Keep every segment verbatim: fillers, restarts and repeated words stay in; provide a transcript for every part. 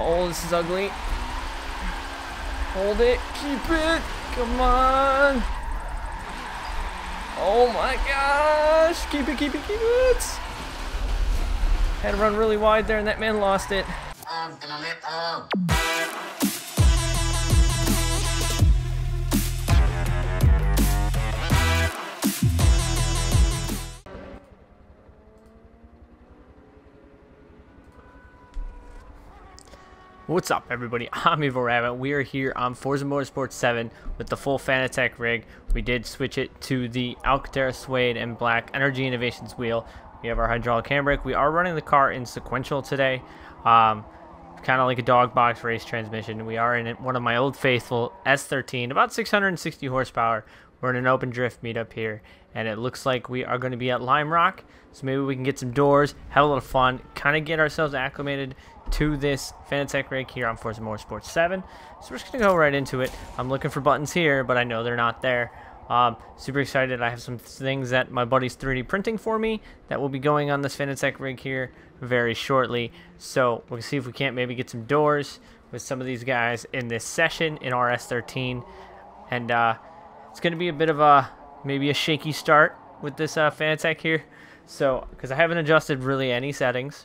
Oh, this is ugly. Hold it. Keep it. Come on. Oh my gosh. Keep it, keep it, keep it. Had to run really wide there, and that man lost it. I'm gonna let go. What's up, everybody? I'm EvlRabbit. We are here on Forza Motorsport seven with the full Fanatec rig. We did switch it to the Alcantara suede and black Energy Innovations wheel. We have our hydraulic handbrake. We are running the car in sequential today, um, kind of like a dog box race transmission. We are in one of my old faithful S thirteen, about six hundred sixty horsepower. We're in an open drift meetup here, and it looks like we are going to be at Lime Rock. So maybe we can get some doors, have a little fun, kind of get ourselves acclimated to this Fanatec rig here on Forza Motorsport seven. So we're just going to go right into it. I'm looking for buttons here, but I know they're not there. Um, super excited. I have some things that my buddy's three D printing for me that will be going on this Fanatec rig here very shortly. So we'll see if we can't maybe get some doors with some of these guys in this session in our S thirteen. And uh, it's going to be a bit of a maybe a shaky start with this uh, Fanatec here. So, because I haven't adjusted really any settings.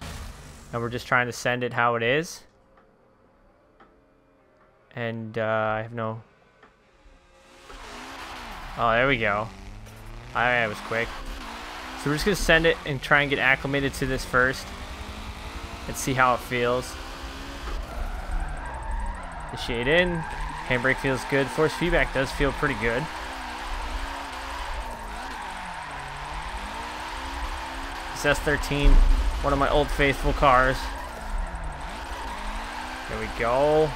And we're just trying to send it how it is. And uh, I have no... Oh, there we go. I was quick. So we're just going to send it and try and get acclimated to this first. Let's see how it feels. The shade in. Handbrake feels good. Force feedback does feel pretty good. This S thirteen. One of my old faithful cars. There we go.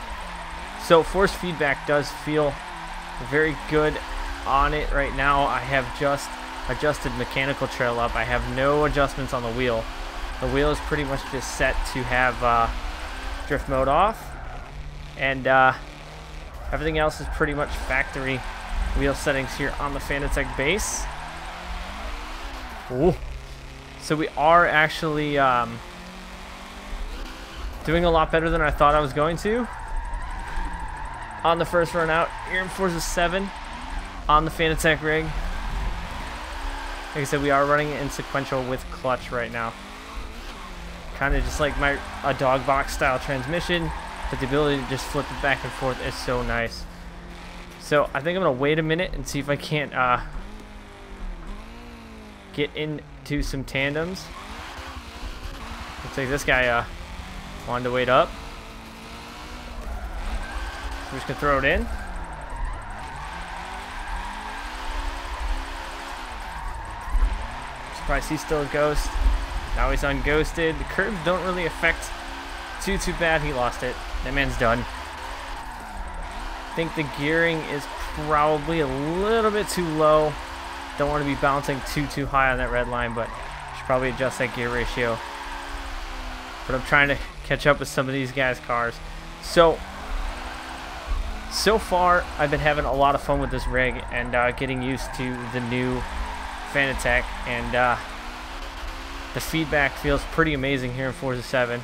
So force feedback does feel very good on it right now. I have just adjusted mechanical trail up. I have no adjustments on the wheel. The wheel is pretty much just set to have uh, drift mode off. And uh, everything else is pretty much factory wheel settings here on the Fanatec base. Ooh. So we are actually um, doing a lot better than I thought I was going to. On the first run out, here in Forza seven on the Fanatec rig. Like I said, we are running it in sequential with clutch right now. Kind of just like my a dog box style transmission, but the ability to just flip it back and forth is so nice. So I think I'm gonna wait a minute and see if I can't uh, get in to some tandems. Looks like this guy uh, wanted to wait up. So we're just gonna throw it in. Surprised he's still a ghost. Now he's unghosted. The curves don't really affect too too bad. He lost it. That man's done. I think the gearing is probably a little bit too low. Don't want to be bouncing too, too high on that red line, but should probably adjust that gear ratio. But I'm trying to catch up with some of these guys' cars. So, so far, I've been having a lot of fun with this rig and uh, getting used to the new Fanatec, and uh, the feedback feels pretty amazing here in Forza seven.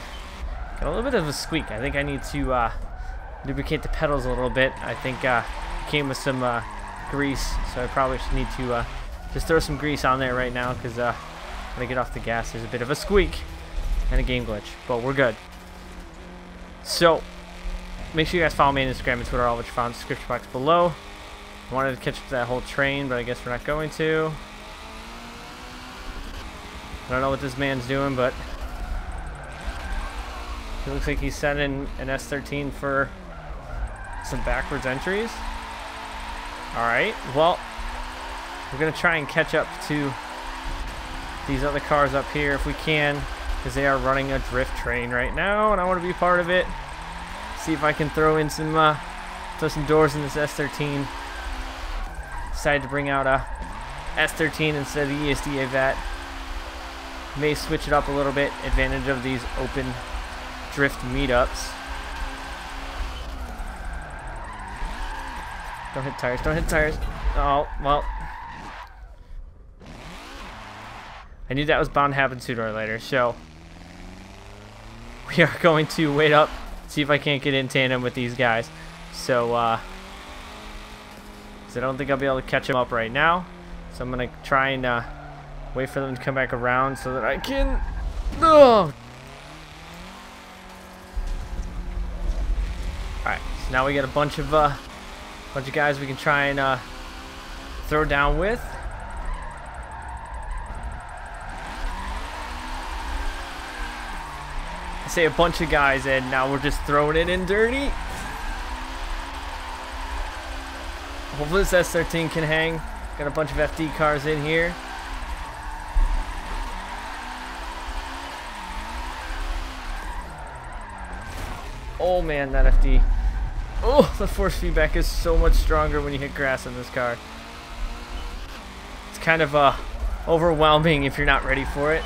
Got a little bit of a squeak. I think I need to uh, lubricate the pedals a little bit. I think uh, it came with some uh, grease, so I probably should need to uh, just throw some grease on there right now, because uh, when I get off the gas, there's a bit of a squeak and a game glitch, but we're good. So, make sure you guys follow me on Instagram and Twitter, all which you found in the description box below. I wanted to catch up to that whole train, but I guess we're not going to. I don't know what this man's doing, but it looks like he's sending an S thirteen for some backwards entries. Alright, well, we're going to try and catch up to these other cars up here if we can, because they are running a drift train right now, and I want to be part of it. See if I can throw in some uh, throw some doors in this S thirteen. Decided to bring out a S thirteen instead of the E S D EVlRabbit. May switch it up a little bit, advantage of these open drift meetups. Don't hit tires, don't hit tires. Oh, well. I knew that was bound to happen sooner or later, so we are going to wait up, see if I can't get in tandem with these guys. So, uh, cause I don't think I'll be able to catch them up right now. So I'm gonna try and uh, wait for them to come back around so that I can. Oh. All right. So now we got a bunch of uh, bunch of guys we can try and uh, throw down with. I say a bunch of guys, and now we're just throwing it in dirty. Hopefully this S thirteen can hang. Got a bunch of F D cars in here. Oh man, that F D. Oh, the force feedback is so much stronger when you hit grass in this car. It's kind of uh, overwhelming if you're not ready for it.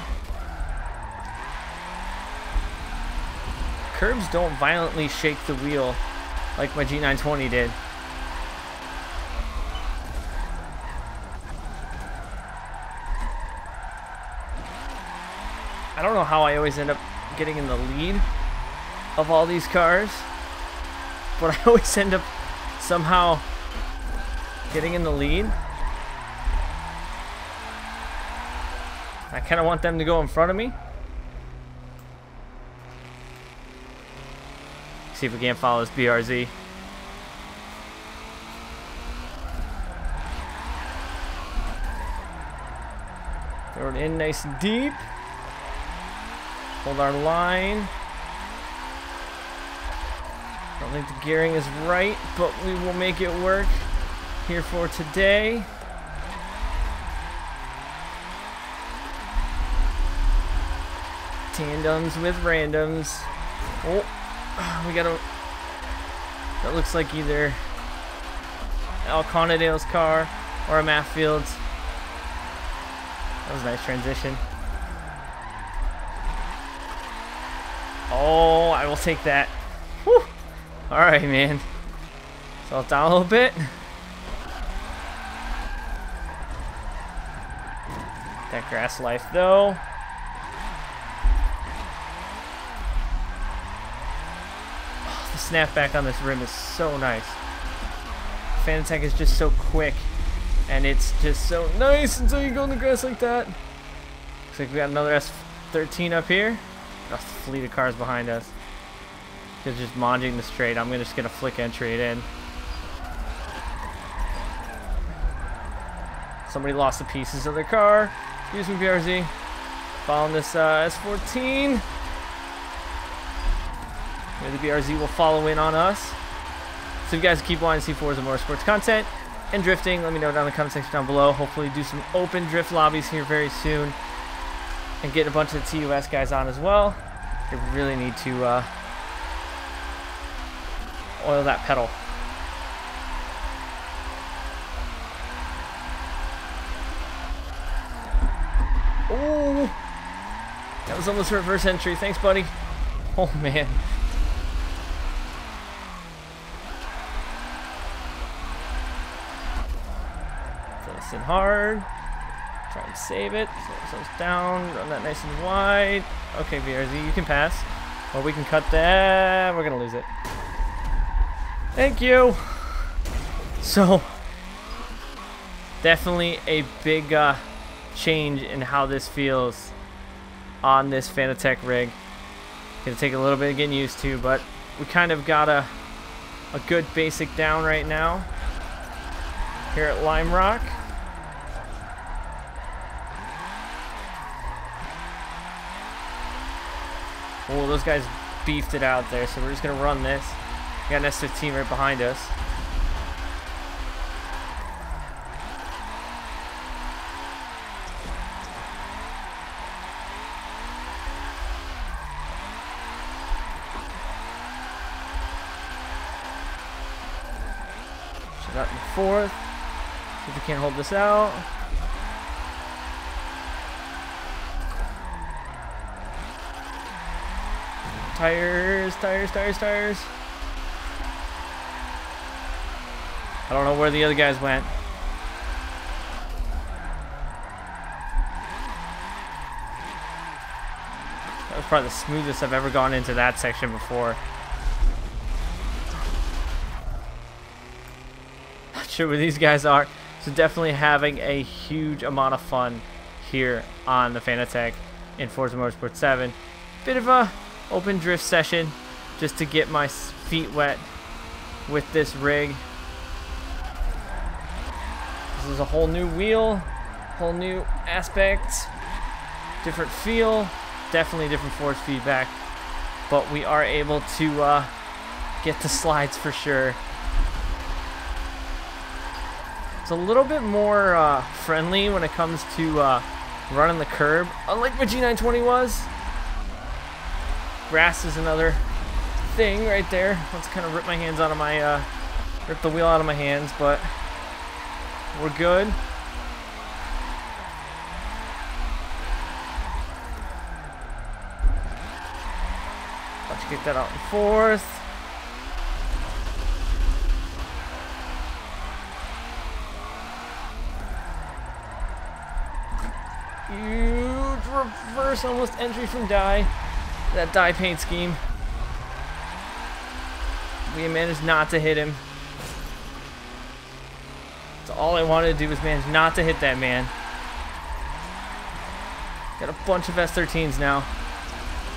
Curbs don't violently shake the wheel like my G nine twenty did. I don't know how I always end up getting in the lead of all these cars, but I always end up somehow getting in the lead. I kind of want them to go in front of me. See if we can't follow this B R Z. Throw it in nice and deep. Hold our line. I don't think the gearing is right, but we will make it work here for today. Tandems with randoms. Oh, we got a. That looks like either Alcantara's car or a Matfield's. That was a nice transition. Oh, I will take that. Whew. All right, man. So I'll down a little bit. That grass life, though. Oh, the snapback on this rim is so nice. Fanatec is just so quick, and it's just so nice until you go in the grass like that. Looks like we got another S thirteen up here. A fleet of cars behind us. They're just monging the straight. I'm just gonna flick entry it in. Somebody lost the pieces of their car. Excuse me, B R Z. Following this uh, S fourteen. Maybe the B R Z will follow in on us. So if you guys keep wanting to see Forza Motorsports content and drifting, let me know down in the comment section down below. Hopefully do some open drift lobbies here very soon. And get a bunch of the T U S guys on as well. They really need to uh, oil that pedal. Oh, that was almost reverse entry. Thanks, buddy. Oh man. Listen hard. Try and save it. So it's down. Run that nice and wide. Okay, B R Z, you can pass. Or we can cut that. We're going to lose it. Thank you. So, definitely a big uh, change in how this feels on this Fanatec rig. Going to take a little bit of getting used to, but we kind of got a, a good basic down right now here at Lime Rock. Oh, those guys beefed it out there, so we're just going to run this. We got an S fifteen right behind us. Shut out in the fourth. See if we can't hold this out. Tires, tires, tires, tires. I don't know where the other guys went. That was probably the smoothest I've ever gone into that section before. sure where these guys are. So definitely having a huge amount of fun here on the Fanatec in Forza Motorsport seven. Bit of a open drift session just to get my feet wet with this rig. This is a whole new wheel, whole new aspect, different feel, definitely different force feedback, but we are able to uh, get the slides for sure. It's a little bit more uh, friendly when it comes to uh, running the curb, unlike what G nine twenty was. Grass is another thing right there. Let's kind of rip my hands out of my, uh, rip the wheel out of my hands, but we're good. Let's get that out in fourth. Huge reverse almost entry from die. That dye paint scheme. We managed not to hit him. So all I wanted to do was manage not to hit that man. Got a bunch of S thirteens now.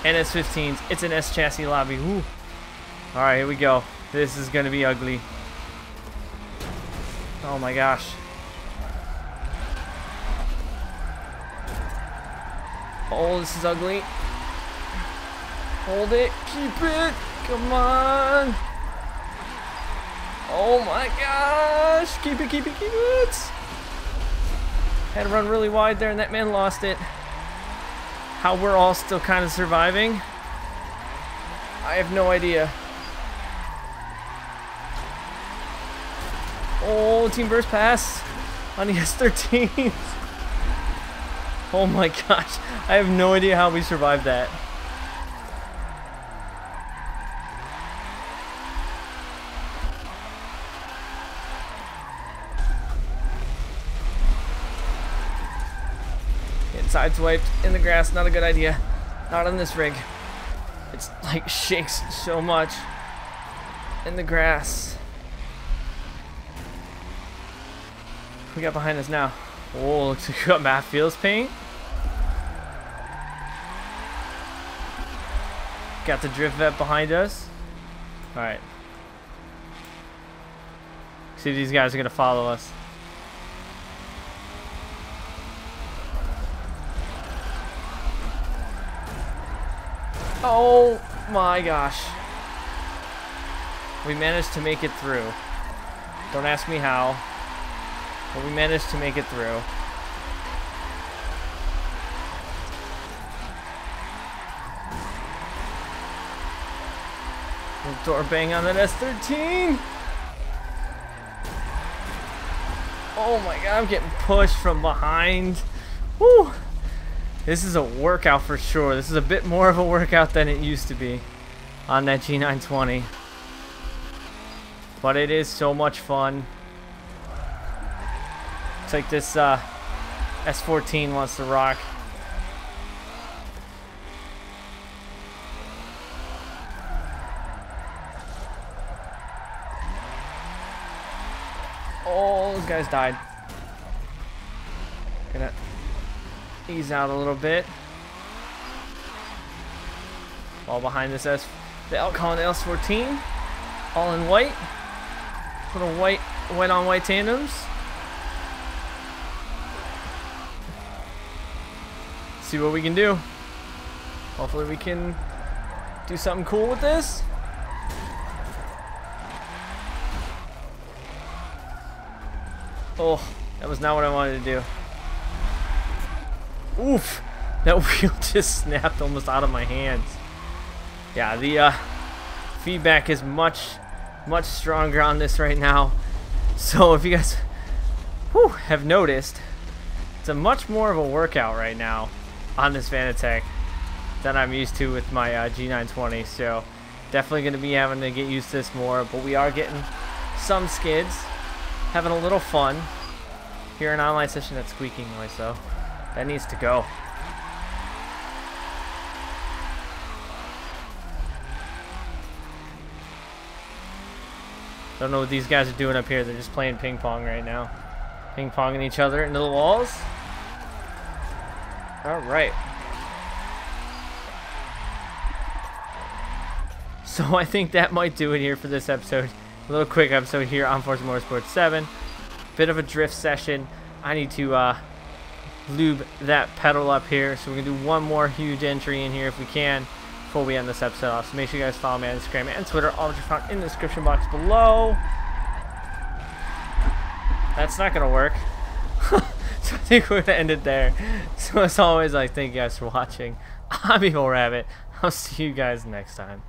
And S fifteens. It's an S chassis lobby. Woo. All right, here we go. This is going to be ugly. Oh my gosh. Oh, this is ugly. Hold it, keep it, come on. Oh my gosh, keep it, keep it, keep it. Had to run really wide there and that man lost it. How we're all still kind of surviving, I have no idea. Oh, team burst pass on the S thirteen. Oh my gosh, I have no idea how we survived that. Sideswiped in the grass, not a good idea. Not on this rig. It's like shakes so much in the grass. We got behind us now. Oh, looks like we got Matt Fields paint. Got the drift vet behind us. All right. See, these guys are gonna follow us. Oh my gosh. We managed to make it through. Don't ask me how, but we managed to make it through. Little door bang on that S thirteen. Oh my god, I'm getting pushed from behind. Woo! This is a workout for sure. This is a bit more of a workout than it used to be on that G nine twenty. But it is so much fun. It's like this uh, S fourteen wants to rock. Oh, those guys died. Gonna ease out a little bit. All behind this S, the Alcantara S fourteen, all in white. Little white, white on white tandems. See what we can do. Hopefully we can do something cool with this. Oh, that was not what I wanted to do. Oof, that wheel just snapped almost out of my hands. Yeah, the uh, feedback is much, much stronger on this right now. So if you guys whew, have noticed, it's a much more of a workout right now on this Fanatec than I'm used to with my uh, G nine twenty. So definitely going to be having to get used to this more, but we are getting some skids, having a little fun here in online session. That's squeaking noise though. That needs to go. Don't know what these guys are doing up here. They're just playing ping pong right now. Ping ponging each other into the walls. All right. So I think that might do it here for this episode. A little quick episode here on Forza Motorsport seven. Bit of a drift session. I need to uh, lube that pedal up here. So we're going to do one more huge entry in here if we can, before we end this episode off. So make sure you guys follow me on Instagram and Twitter, all which are found in the description box below. That's not gonna work. So I think we're gonna end it there. So as always, I like, thank you guys for watching. I'm EvlRabbit. I'll see you guys next time.